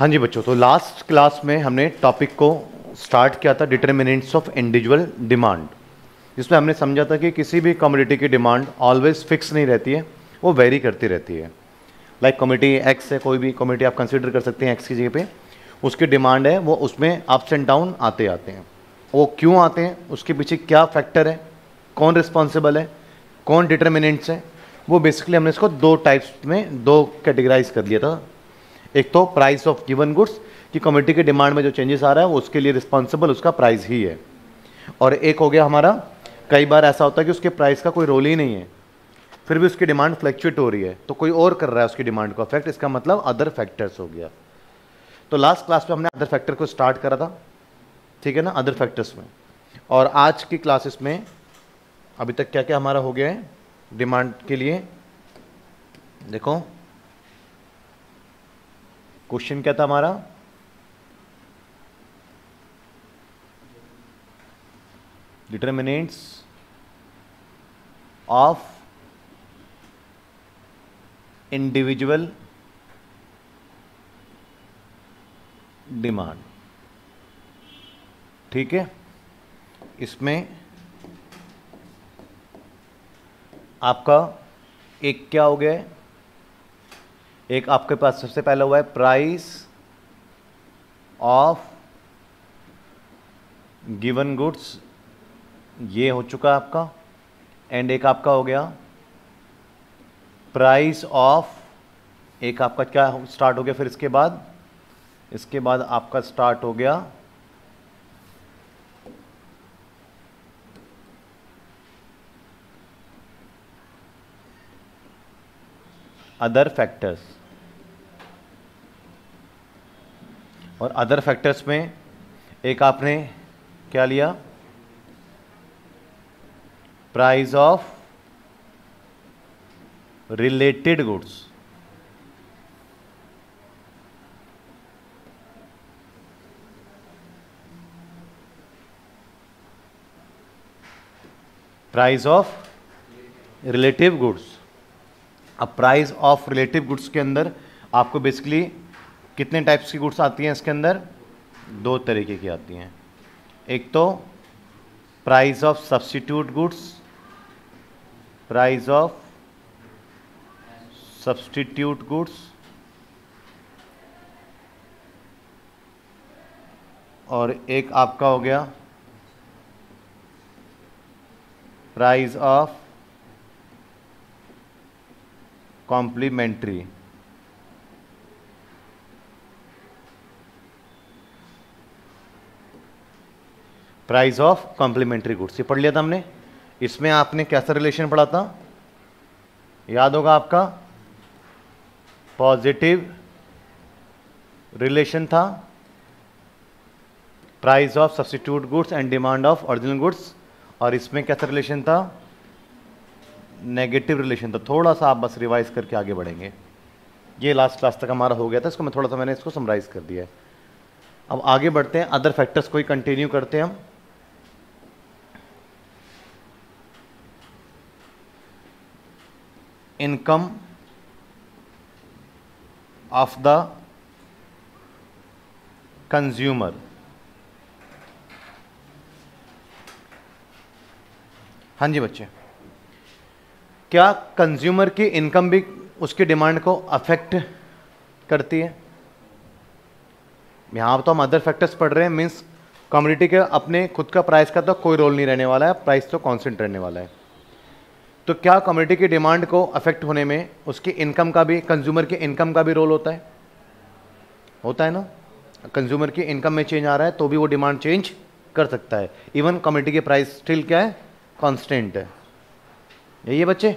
हाँ जी बच्चों, तो लास्ट क्लास में हमने टॉपिक को स्टार्ट किया था डिटरमिनेंट्स ऑफ इंडिविजुअल डिमांड, जिसमें हमने समझा था कि किसी भी कमोडिटी की डिमांड ऑलवेज फिक्स नहीं रहती है, वो वेरी करती रहती है। लाइक कमोडिटी एक्स है, कोई भी कमोडिटी आप कंसिडर कर सकते हैं एक्स की जगह पे, उसकी डिमांड है वो उसमें अप्स एंड डाउन आते आते हैं। वो क्यों आते हैं, उसके पीछे क्या फैक्टर है, कौन रिस्पॉन्सिबल है, कौन डिटरमिनेंट्स हैं, वो बेसिकली हमने इसको दो टाइप्स में दो कैटेगराइज कर लिया था। एक तो प्राइस ऑफ गिवन गुड्स कि कमोडिटी के डिमांड में जो चेंजेस आ रहा है उसके लिए रिस्पॉन्सिबल उसका प्राइस ही है, और एक हो गया हमारा कई बार ऐसा होता है कि उसके प्राइस का कोई रोल ही नहीं है, फिर भी उसकी डिमांड फ्लैक्चुएट हो रही है तो कोई और कर रहा है उसकी डिमांड को अफेक्ट, इसका मतलब अदर फैक्टर्स हो गया। तो लास्ट क्लास में हमने अदर फैक्टर को स्टार्ट करा था, ठीक है ना, अदर फैक्टर्स में। और आज की क्लासेस में अभी तक क्या क्या हमारा हो गया है डिमांड के लिए, देखो क्वेश्चन क्या था हमारा, डिटरमिनेंट्स ऑफ इंडिविजुअल डिमांड, ठीक है। इसमें आपका एक क्या हो गया है, एक आपके पास सबसे पहला हुआ है प्राइस ऑफ गिवन गुड्स, ये हो चुका आपका, एंड एक आपका हो गया प्राइस ऑफ, एक आपका क्या स्टार्ट हो गया, फिर इसके बाद आपका स्टार्ट हो गया अदर फैक्टर्स। और अदर फैक्टर्स में एक आपने क्या लिया, price of related goods, price of relative goods. अब प्राइस ऑफ रिलेटिव गुड्स के अंदर आपको बेसिकली कितने टाइप्स की गुड्स आती हैं, इसके अंदर दो तरीके की आती हैं, एक तो price of substitute goods, price of substitute goods, और एक आपका हो गया price of complementary. Price of complementary goods ये पढ़ लिया था हमने। इसमें आपने कैसा रिलेशन पढ़ा था, याद होगा आपका पॉजिटिव रिलेशन था price of substitute goods and demand of original goods, और इसमें कैसा रिलेशन था, नेगेटिव रिलेशन था। थोड़ा सा आप बस रिवाइज करके आगे बढ़ेंगे, ये लास्ट क्लास तक हमारा हो गया था, इसको मैं थोड़ा सा मैंने इसको समराइज कर दिया है। अब आगे बढ़ते हैं, अदर फैक्टर्स को ही कंटिन्यू करते हैं हम। इनकम ऑफ द कंज्यूमर, हाँ जी बच्चे, क्या कंज्यूमर की इनकम भी उसकी डिमांड को अफेक्ट करती है। यहाँ तो हम अदर फैक्टर्स पढ़ रहे हैं, मीन्स कमोडिटी के अपने खुद का प्राइस का तो कोई रोल नहीं रहने वाला है, प्राइस तो कांस्टेंट रहने वाला है। तो क्या कमोडिटी की डिमांड को अफेक्ट होने में उसकी इनकम का भी, कंज्यूमर की इनकम का भी रोल होता है, होता है ना। कंज्यूमर की इनकम में चेंज आ रहा है तो भी वो डिमांड चेंज कर सकता है, इवन कमोडिटी के प्राइस स्टिल क्या है, कांस्टेंट है। यही है बच्चे।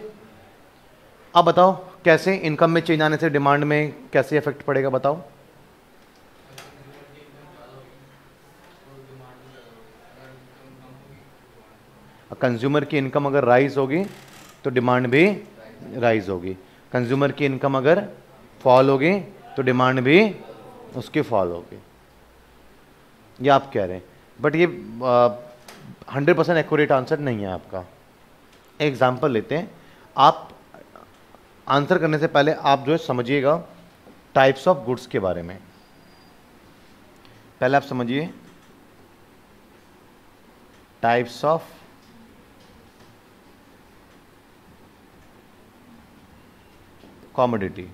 अब बताओ कैसे इनकम में चेंज आने से डिमांड में कैसे इफेक्ट पड़ेगा, बताओ। कंज्यूमर की इनकम अगर राइज होगी तो डिमांड भी राइज होगी, कंज्यूमर की इनकम अगर फॉल होगी तो डिमांड भी उसकी फॉल होगी, ये आप कह रहे हैं। बट ये 100% एक्यूरेट आंसर नहीं है आपका। एग्जाम्पल लेते हैं, आप आंसर करने से पहले आप जो है समझिएगा टाइप्स ऑफ गुड्स के बारे में। पहले आप समझिए types of commodity.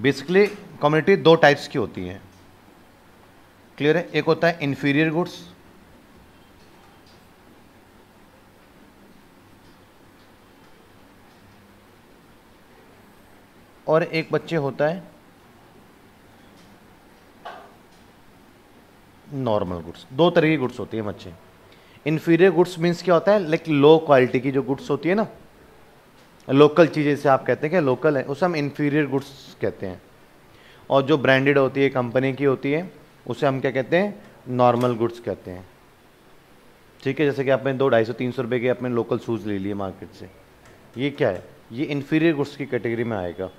Basically commodity दो टाइप्स की होती है, क्लियर है। एक होता है इंफीरियर गुड्स, और एक बच्चे होता है नॉर्मल गुड्स। दो तरह की गुड्स होती है बच्चे। इन्फीरियर गुड्स मीन्स क्या होता है, लाइक लो क्वालिटी की जो गुड्स होती है ना, लोकल चीज़ें से आप कहते हैं कि लोकल है, उसे हम इन्फीरियर गुड्स कहते हैं। और जो ब्रांडेड होती है, कंपनी की होती है, उसे हम क्या कहते हैं, नॉर्मल गुड्स कहते हैं। ठीक है, जैसे कि आपने 200, 250, 300 रुपये के अपने लोकल शूज़ ले लिए मार्केट से, ये क्या है, ये इन्फीरियर गुड्स की कैटेगरी में आएगा।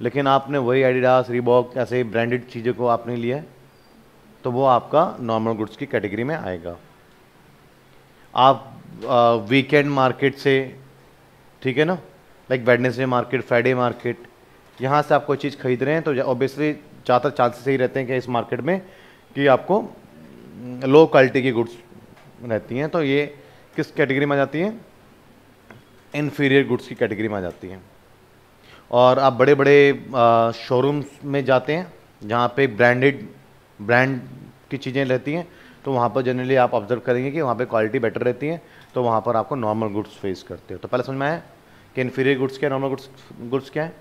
लेकिन आपने वही एडिडास, रिबॉक ऐसे ब्रांडेड चीज़ों को आपने लिया तो वो आपका नॉर्मल गुड्स की कैटेगरी में आएगा। आप वीकेंड मार्केट से, ठीक है ना, like Wednesday market, Friday market, यहाँ से आप कोई चीज़ खरीद रहे हैं तो ऑब्वियसली ज़्यादातर चांसेस ही रहते हैं कि इस मार्केट में कि आपको लो क्वालिटी की गुड्स रहती हैं। तो ये किस कैटेगरी में आ जाती हैं, इन्फीरियर गुड्स की कैटेगरी में आ जाती हैं। और आप बड़े बड़े शोरूम्स में जाते हैं जहाँ पे ब्रांड की चीज़ें रहती हैं, तो वहाँ पर जनरली आप ऑब्जर्व करेंगे कि वहाँ पे क्वालिटी बेटर रहती है, तो वहाँ पर आपको नॉर्मल गुड्स फेस करते हो। तो पहले समझ में आया कि इन्फीरियर गुड्स क्या है, नॉर्मल गुड्स क्या है।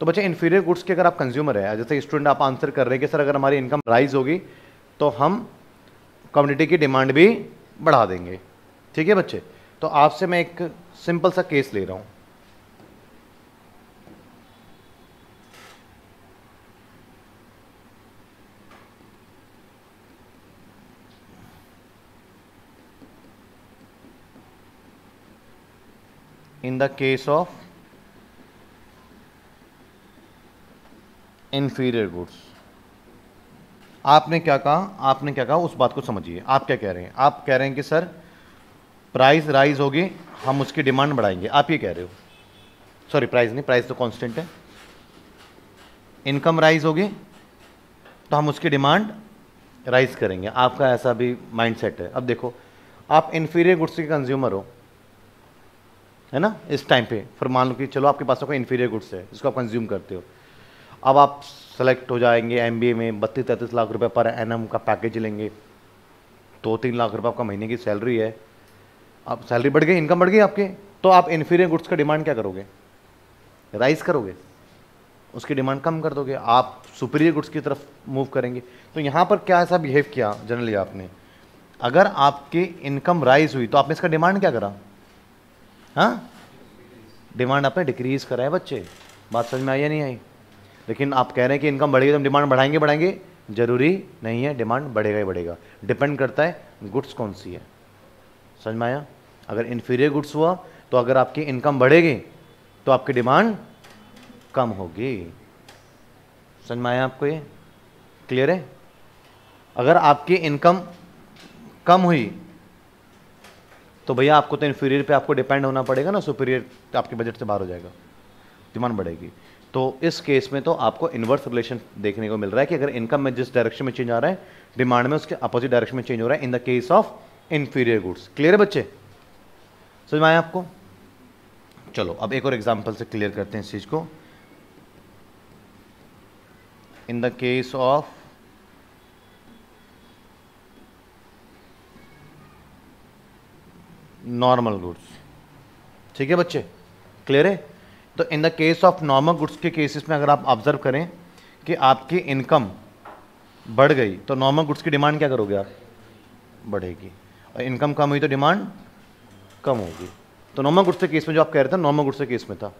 तो बच्चे इन्फीरियर गुड्स के अगर आप कंज्यूमर है, जैसे स्टूडेंट आप आंसर कर रहे हैं कि सर अगर हमारी इनकम राइज होगी तो हम कम्युनिटी की डिमांड भी बढ़ा देंगे। ठीक है बच्चे, तो आपसे मैं एक सिंपल सा केस ले रहा हूँ। In the case of inferior goods, आपने क्या कहा, आपने क्या कहा, उस बात को समझिए। आप क्या कह रहे हैं, आप कह रहे हैं कि सर प्राइस राइज होगी, हम उसकी डिमांड बढ़ाएंगे, आप ये कह रहे हो। सॉरी, प्राइस नहीं, प्राइस तो कांस्टेंट है। इनकम राइज होगी तो हम उसकी डिमांड राइज करेंगे, आपका ऐसा भी माइंडसेट है। अब देखो, आप इन्फीरियर गुड्स के कंज्यूमर हो, है ना, इस टाइम पे। फिर मान लो कि चलो आपके पास कोई इन्फीरियर गुड्स है जिसको आप कंज्यूम करते हो। अब आप सेलेक्ट हो जाएंगे MBA में, 32-33 लाख रुपए पर एनएम का पैकेज लेंगे, 2-3 लाख रुपए आपका महीने की सैलरी है। अब सैलरी बढ़ गई, इनकम बढ़ गई आपके, तो आप इन्फीरियर गुड्स का डिमांड क्या करोगे, राइज करोगे, उसकी डिमांड कम कर दोगे, आप सुपीरियर गुड्स की तरफ मूव करेंगे। तो यहाँ पर क्या ऐसा बिहेव किया जनरली आपने, अगर आपकी इनकम राइज हुई तो आपने इसका डिमांड क्या करा, हाँ, डिमांड आपने डिक्रीज करा है। बच्चे बात समझ में आई या नहीं आई? लेकिन आप कह रहे हैं कि इनकम बढ़ेगी तो हम डिमांड बढ़ाएंगे बढ़ाएंगे, जरूरी नहीं है, डिमांड बढ़ेगा ही बढ़ेगा, डिपेंड करता है गुड्स कौन सी है। समझ में आया? अगर इन्फीरियर गुड्स हुआ तो अगर आपकी इनकम बढ़ेगी तो आपकी डिमांड कम होगी। समझ में आया आपको? ये क्लियर है? अगर आपकी इनकम कम हुई तो भैया आपको तो इन्फीरियर पे आपको डिपेंड होना पड़ेगा ना, सुपीरियर आपके बजट से बाहर हो जाएगा, डिमांड बढ़ेगी। तो इस केस में तो आपको इन्वर्स रिलेशन देखने को मिल रहा है कि अगर इनकम में जिस डायरेक्शन में चेंज आ रहा है, डिमांड में उसके अपोजिट डायरेक्शन में चेंज हो रहा है in the case of inferior goods. Clear है बच्चे? समझ में आया आपको? चलो अब एक और एग्जाम्पल से क्लियर करते हैं इस चीज़ को। In the case of normal goods, ठीक है बच्चे, क्लियर है। तो in the case of normal goods के केसेस में अगर आप ऑब्जर्व करें कि आपकी इनकम बढ़ गई तो नॉर्मल गुड्स की डिमांड क्या करोगे आप, बढ़ेगी, और इनकम कम हुई तो डिमांड कम होगी। तो नॉर्मल गुड्स के केस में जो आप कह रहे थे, नॉर्मल गुड्स के केस में था।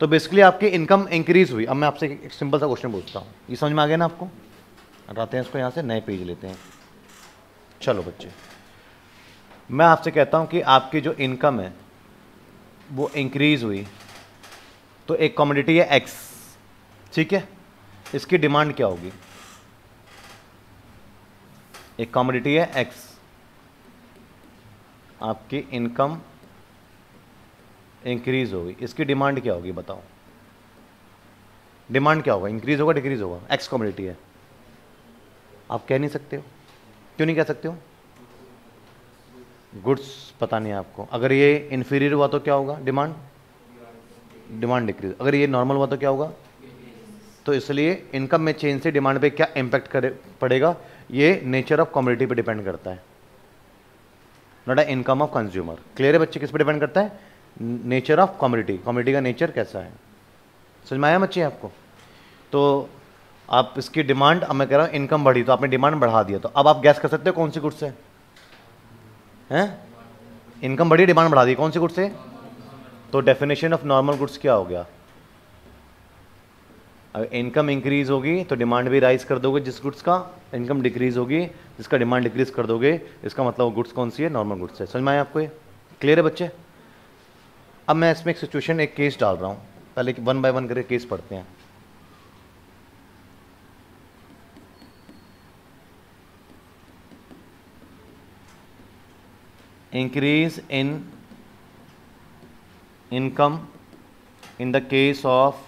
तो बेसिकली आपकी इनकम इंक्रीज हुई। अब मैं आपसे एक सिंपल सा क्वेश्चन पूछता हूँ, ये समझ में आ गया ना आपको? हटाते हैं इसको यहाँ से, नए पेज लेते हैं। चलो बच्चे, मैं आपसे कहता हूं कि आपकी जो इनकम है वो इंक्रीज हुई, तो एक कमोडिटी है एक्स, ठीक है, इसकी डिमांड क्या होगी, एक कमोडिटी है एक्स, आपकी इनकम इंक्रीज होगी, इसकी डिमांड क्या होगी, बताओ डिमांड क्या होगा, इंक्रीज होगा, डिक्रीज होगा, एक्स कमोडिटी है, आप कह नहीं सकते हो। क्यों नहीं कह सकते हो? गुड्स पता नहीं आपको। अगर ये इन्फीरियर हुआ तो क्या होगा? Demand, demand decrease. अगर ये नॉर्मल हुआ तो क्या होगा? तो इसलिए इनकम में चेंज से डिमांड पे क्या इम्पैक्ट करे पड़ेगा, ये नेचर ऑफ कमोडिटी पे डिपेंड करता है, not a income of consumer. Clear है बच्चे? किस पे डिपेंड करता है? नेचर ऑफ कमोडिटी, कमोडिटी का नेचर कैसा है। समझ में आया बच्चे आपको? तो आप इसकी डिमांड, अब मैं कह रहा हूँ इनकम बढ़ी तो आपने डिमांड बढ़ा दिया, तो अब आप गैस कर सकते हो कौन सी गुड्स है? इनकम बढ़ी, डिमांड बढ़ा दी, कौन सी गुड्स है? तो डेफिनेशन ऑफ नॉर्मल गुड्स क्या हो गया? अगर इनकम इंक्रीज होगी तो डिमांड भी राइज कर दोगे, जिस गुड्स का इनकम डिक्रीज होगी जिसका डिमांड डिक्रीज कर दोगे, इसका मतलब गुड्स कौन सी है? नॉर्मल गुड्स है। समझ में आया आपको? ये क्लियर है बच्चे? अब मैं इसमें एक सिचुएशन, एक केस डाल रहा हूँ, पहले वन बाय वन करके केस पढ़ते हैं। Increase in income in the case of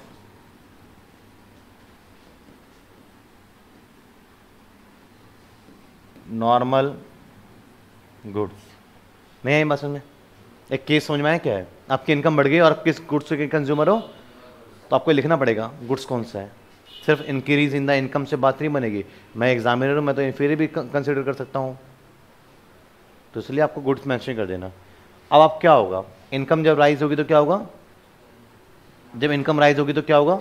normal goods। नहीं आई बात समझ में? एक केस समझ में आया क्या है? आपकी इनकम बढ़ गई और आप किस गुड्स के कंज्यूमर हो, तो आपको लिखना पड़ेगा गुड्स कौन सा है। सिर्फ इंक्रीज इन द इनकम से बात नहीं बनेगी। मैं एग्जामिनर हूँ, मैं तो इन्फीरियर भी कंसिडर कर सकता हूँ, तो इसलिए आपको गुड्स मेंशन कर देना। अब आप क्या होगा, इनकम जब राइज होगी तो क्या होगा? जब इनकम राइज होगी तो क्या होगा?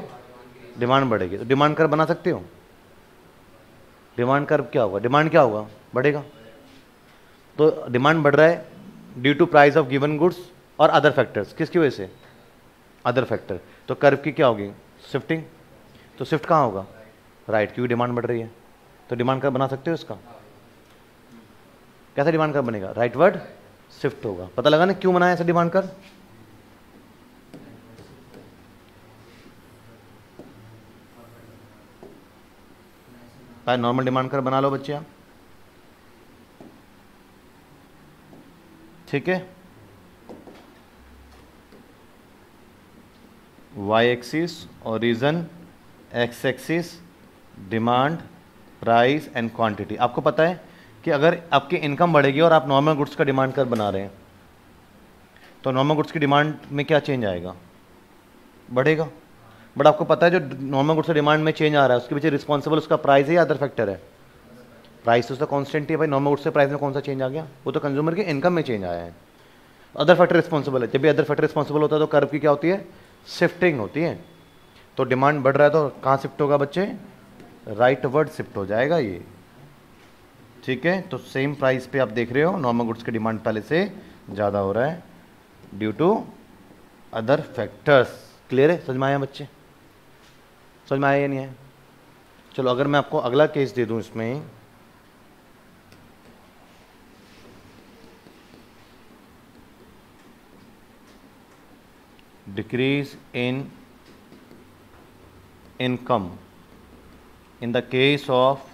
डिमांड बढ़ेगी। तो डिमांड कर्व बना सकते हो? डिमांड कर्व क्या होगा? डिमांड क्या होगा? बढ़ेगा। तो डिमांड बढ़ रहा है due to price of given goods और अदर फैक्टर्स। किसकी वजह से? Other factor. तो कर्व की क्या होगी? शिफ्टिंग। तो शिफ्ट कहाँ होगा? राइट, क्योंकि डिमांड बढ़ रही है। तो डिमांड कर्व बना सकते हो इसका। कैसा डिमांड कर बनेगा? राइट वर्ड शिफ्ट होगा। पता लगा ना क्यों बनाया ऐसा डिमांड कर? नॉर्मल डिमांड कर बना लो बच्चे आप, ठीक है। वाई एक्सिस और region, X axis demand, price and quantity. आपको पता है कि अगर आपकी इनकम बढ़ेगी और आप नॉर्मल गुड्स का डिमांड कर्व बना रहे हैं, तो नॉर्मल गुड्स की डिमांड में क्या चेंज आएगा? बढ़ेगा। बट आपको पता है जो नॉर्मल गुड्स की डिमांड में चेंज आ रहा है उसके पीछे रिस्पॉन्सिबल उसका प्राइस है या अदर फैक्टर है? प्राइस तो उसका कॉन्स्टेंट है भाई। नॉर्मल गुड्स के प्राइस में कौन सा चेंज आ गया? वो तो कंज्यूमर के इनकम में चेंज आया है। अदर फैक्टर रिस्पॉन्सिबल है। जब भी अदर फैक्टर रिस्पॉन्सिबल होता है तो कर्व की क्या होती है? शिफ्टिंग होती है। तो डिमांड बढ़ रहा है तो कहाँ शिफ्ट होगा बच्चे? राइट वर्ड शिफ्ट हो जाएगा ये, ठीक है। तो सेम प्राइस पे आप देख रहे हो नॉर्मल गुड्स की डिमांड पहले से ज़्यादा हो रहा है due to other factors. Clear है? समझ में आया बच्चे? समझ में आया या नहीं आया? चलो अगर मैं आपको अगला केस दे दूं इसमें, decrease in income in the case of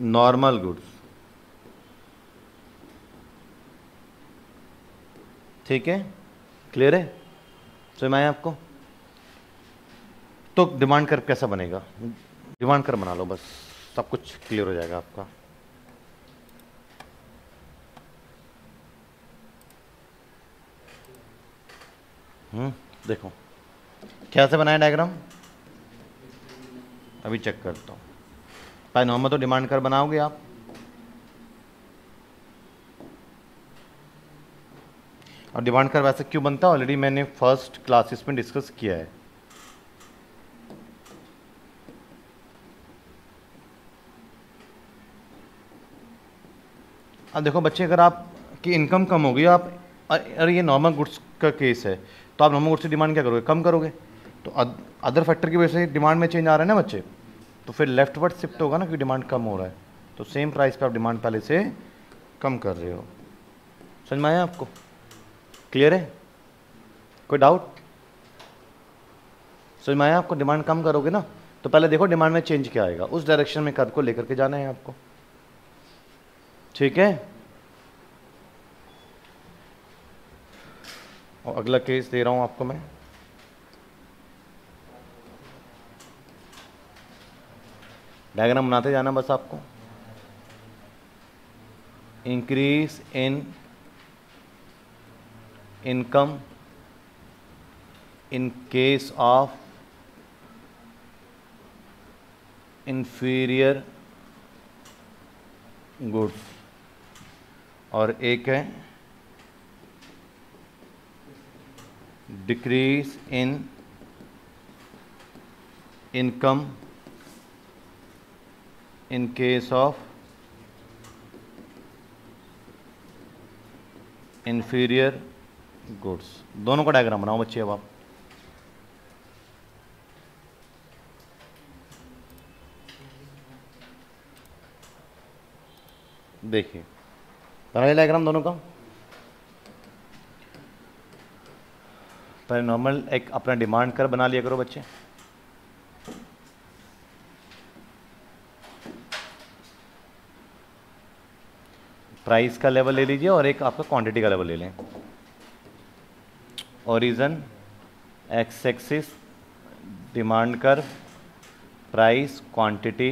normal goods, ठीक है। क्लियर है? समझ में आया आपको? तो डिमांड कर्व कैसा बनेगा? डिमांड कर्व बना लो बस, सब कुछ क्लियर हो जाएगा आपका। देखो कैसे बनाया डायग्राम, अभी चेक करता हूँ। नॉर्मल तो डिमांड कर बनाओगे आप, और डिमांड कर वैसे क्यों बनता है ऑलरेडी मैंने फर्स्ट क्लासेस में डिस्कस किया है। अब देखो बच्चे, अगर आपकी इनकम कम होगी आप, अरे ये नॉर्मल गुड्स का केस है, तो आप नॉर्मल गुड्स की डिमांड क्या करोगे? कम करोगे। तो अदर फैक्टर की वजह से डिमांड में चेंज आ रहा है ना बच्चे, तो फिर लेफ्ट वर्ड शिफ्ट होगा ना, क्योंकि डिमांड कम हो रहा है। तो सेम प्राइस पे आप डिमांड पहले से कम कर रहे हो। समझ में आया आपको? क्लियर है? कोई डाउट? समझ में आया आपको? डिमांड कम करोगे ना, तो पहले देखो डिमांड में चेंज क्या आएगा, उस डायरेक्शन में कर्व को लेकर के जाना है आपको, ठीक है। और अगला केस दे रहा हूँ आपको मैं, डायग्राम बनाते जाना बस आपको। Increase in income in case of inferior goods, और एक है decrease in income in case of inferior goods. दोनों का डायग्राम बनाओ बच्चे। अब आप देखिए पहला डायग्राम दोनों का। पहले नॉर्मल एक अपना डिमांड कर बना लिया करो बच्चे। प्राइस का लेवल ले लीजिए और एक आपका क्वांटिटी का लेवल ले लें। ओरिजन, एक्स एक्सिस, डिमांड कर, प्राइस, क्वांटिटी,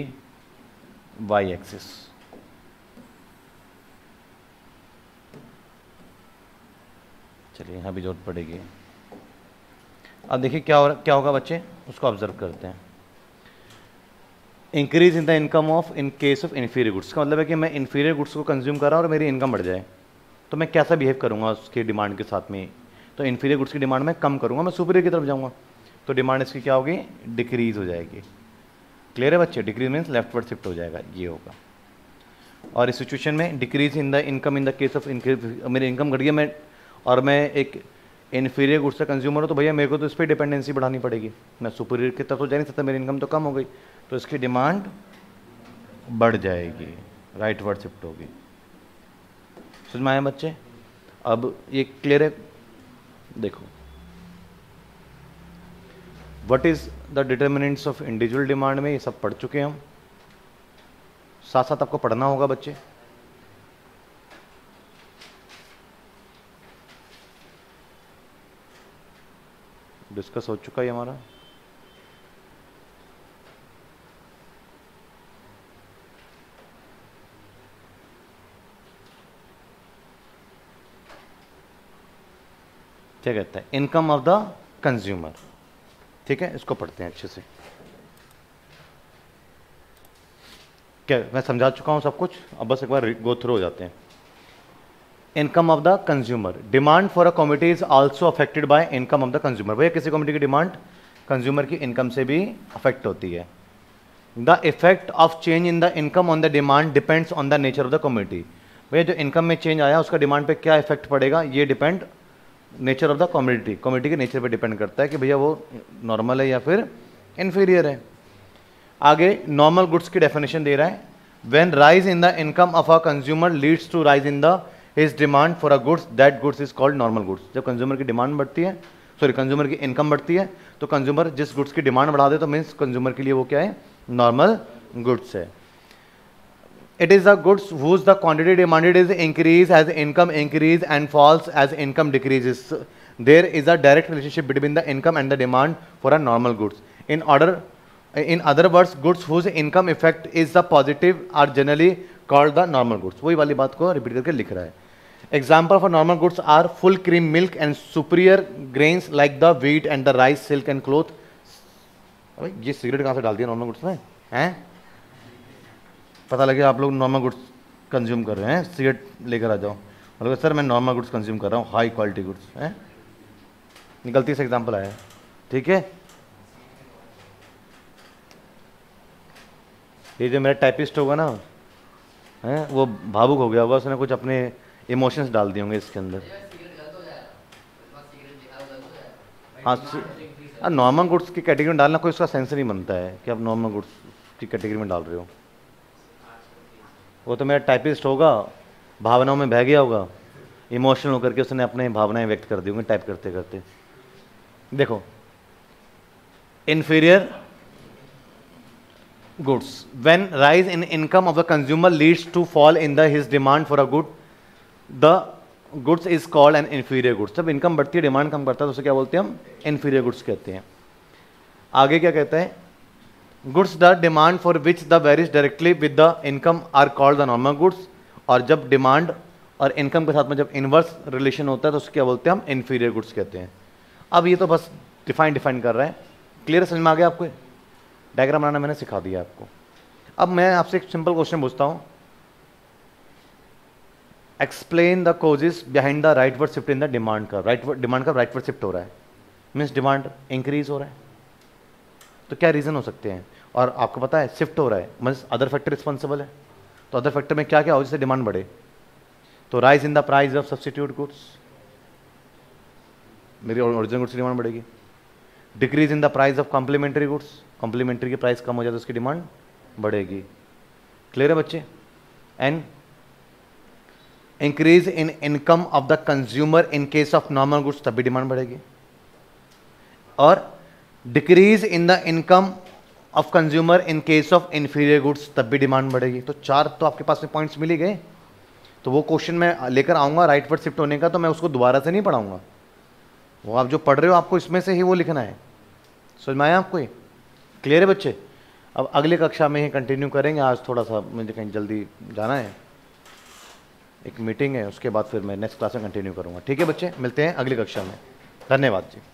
वाई एक्सिस। चलिए यहाँ भी जरूरत पड़ेगी। अब देखिए क्या होगा बच्चे, उसको ऑब्जर्व करते हैं। Increase in the income of in case of inferior goods का मतलब है कि मैं इन्फीरियर गुड्स को कंज्यूम कर रहा हूँ और मेरी इनकम बढ़ जाए तो मैं कैसा बिहेव करूँगा उसकी डिमांड के साथ में। तो इन्फीरियर गुड्स की डिमांड मैं कम करूँगा, मैं सुपीरियर की तरफ जाऊँगा, तो डिमांड इसकी क्या होगी, डिक्रीज हो जाएगी। क्लियर है बच्चे। डिक्रीज मीन्स लेफ्टवर्ड शिफ्ट हो जाएगा, ये होगा। और इस सिचुएशन में decrease in the income in the case of increase, मेरी इनकम घट गई मैं और मैं एक इन्फीरियर गुड्स का कंज्यूमर हूँ तो भैया मेरे को तो इस पर डिपेंडेंसी बढ़ानी पड़ेगी, मैं सुपीरियर की तरफ तो जा नहीं सकता, मेरी इनकम तो कम हो गई तो इसकी डिमांड बढ़ जाएगी, राइट वर्ड शिफ्ट होगी। समझ में आए बच्चे। अब ये क्लियर है। देखो what is the determinants of individual demand में ये सब पढ़ चुके हैं हम। साथ साथ आपको पढ़ना होगा बच्चे। डिस्कस हो चुका है हमारा। क्या कहता है, इनकम ऑफ द कंज्यूमर। ठीक है, इसको पढ़ते हैं अच्छे से। क्या मैं समझा चुका हूं सब कुछ, अब बस एक बार गो थ्रू हो जाते हैं। Income of the consumer, demand for a commodity is also affected by income of the consumer. भैया किसी कमोडिटी की डिमांड कंज्यूमर की इनकम से भी अफेक्ट होती है। The effect of change in the income on the demand depends on the nature of the commodity. भैया जो इनकम में चेंज आया उसका डिमांड पे क्या इफेक्ट पड़ेगा, ये depend nature of the commodity, commodity के नेचर पे डिपेंड करता है कि भैया वो नॉर्मल है या फिर इन्फीरियर है। आगे नॉर्मल गुड्स की डेफिनेशन दे रहा है। When rise in the income of a consumer leads to rise in the is demand for a goods that goods is called normal goods. जब कंज्यूमर की डिमांड बढ़ती है, सॉरी कंज्यूमर की income बढ़ती है तो कंज्यूमर जिस गुड्स की डिमांड बढ़ा दे तो मीन्स कंज्यूमर के लिए वो क्या है, नॉर्मल गुड्स है। It is the goods whose the quantity demanded is increase as income increase and falls as income decreases. There is a direct relationship between the income and the demand for a normal goods. In other words goods whose income effect is the positive are generally called the normal goods. वही वाली बात को repeat करके लिख रहा है। Example for normal goods are full cream milk and superior grains like the wheat and the rice, silk and cloth. अबे ये सिगरेट कहाँ से डाल दिया नॉर्मल गुड्स में हैं? पता लगे आप लोग नॉर्मल गुड्स कंज्यूम कर रहे हैं, सिगरेट लेकर आ जाओ मतलब सर मैं नॉर्मल गुड्स कंज्यूम कर रहा हूँ, हाई क्वालिटी गुड्स हैं। गलती से एग्जाम्पल आया है, ठीक है। ये जो मेरा टाइपिस्ट होगा ना हैं, वो भावुक हो गया होगा, उसने कुछ अपने इमोशंस डाल दिए होंगे इसके अंदर। हाँ, नॉर्मल गुड्स की कैटेगरी में डालना कोई उसका सेंस नहीं बनता है कि आप नॉर्मल गुड्स की कैटेगरी में डाल रहे हो। वो तो मेरा टाइपिस्ट होगा, भावनाओं में बह गया होगा, इमोशनल होकर के उसने अपने भावनाएं व्यक्त कर दी होंगी टाइप करते करते। देखो inferior goods, when rise in income of the consumer leads to fall in the his demand for a good the goods is called an inferior goods. जब इनकम बढ़ती है डिमांड कम करता है तो उसे क्या बोलते हैं हम, इन्फीरियर गुड्स कहते हैं। आगे क्या कहता है, goods the demand for which the varies directly with the income are called the normal goods. और जब डिमांड और इनकम के साथ में जब इन्वर्स रिलेशन होता है तो उसको क्या बोलते हैं हम, इन्फीरियर गुड्स कहते हैं। अब ये तो बस डिफाइन कर रहे हैं। क्लियर समझ में आ गया आपको? डायग्राम बनाना मैंने सिखा दिया आपको। अब मैं आपसे एक सिंपल क्वेश्चन पूछता हूँ, explain the causes behind the rightward shift in the demand curve. Demand curve rightward shift हो रहा है मीन्स डिमांड इंक्रीज हो रहा है, तो क्या रीज़न हो सकते हैं? और आपको पता है शिफ्ट हो रहा है मीन्स अदर फैक्टर रिस्पॉन्सिबल है, तो अदर फैक्टर में क्या क्या हो जिससे डिमांड बढ़े? तो rise in the price of substitute goods, मेरी ओरिजिनल गुड्स की डिमांड बढ़ेगी। Decrease in the price of complementary goods, complementary की प्राइस कम हो जाए तो उसकी डिमांड बढ़ेगी। क्लियर है बच्चे? And increase in income of the consumer in case of normal goods, तब भी डिमांड बढ़ेगी। और decrease in the income of consumer in case of inferior goods, तब भी डिमांड बढ़ेगी। तो चार तो आपके पास में पॉइंट्स मिल ही गए। तो वो क्वेश्चन मैं लेकर आऊँगा राइटवर्ड शिफ्ट होने का, तो मैं उसको दोबारा से नहीं पढ़ाऊँगा, वो आप जो पढ़ रहे हो आपको इसमें से ही वो लिखना है। समझ में आया आपको? ये क्लियर है बच्चे? अब अगले कक्षा में ही कंटिन्यू करेंगे, आज थोड़ा सा मुझे कहीं जल्दी जाना है, एक मीटिंग है, उसके बाद फिर मैं नेक्स्ट क्लास में कंटिन्यू करूँगा। ठीक है बच्चे, मिलते हैं अगली कक्षा में। धन्यवाद जी।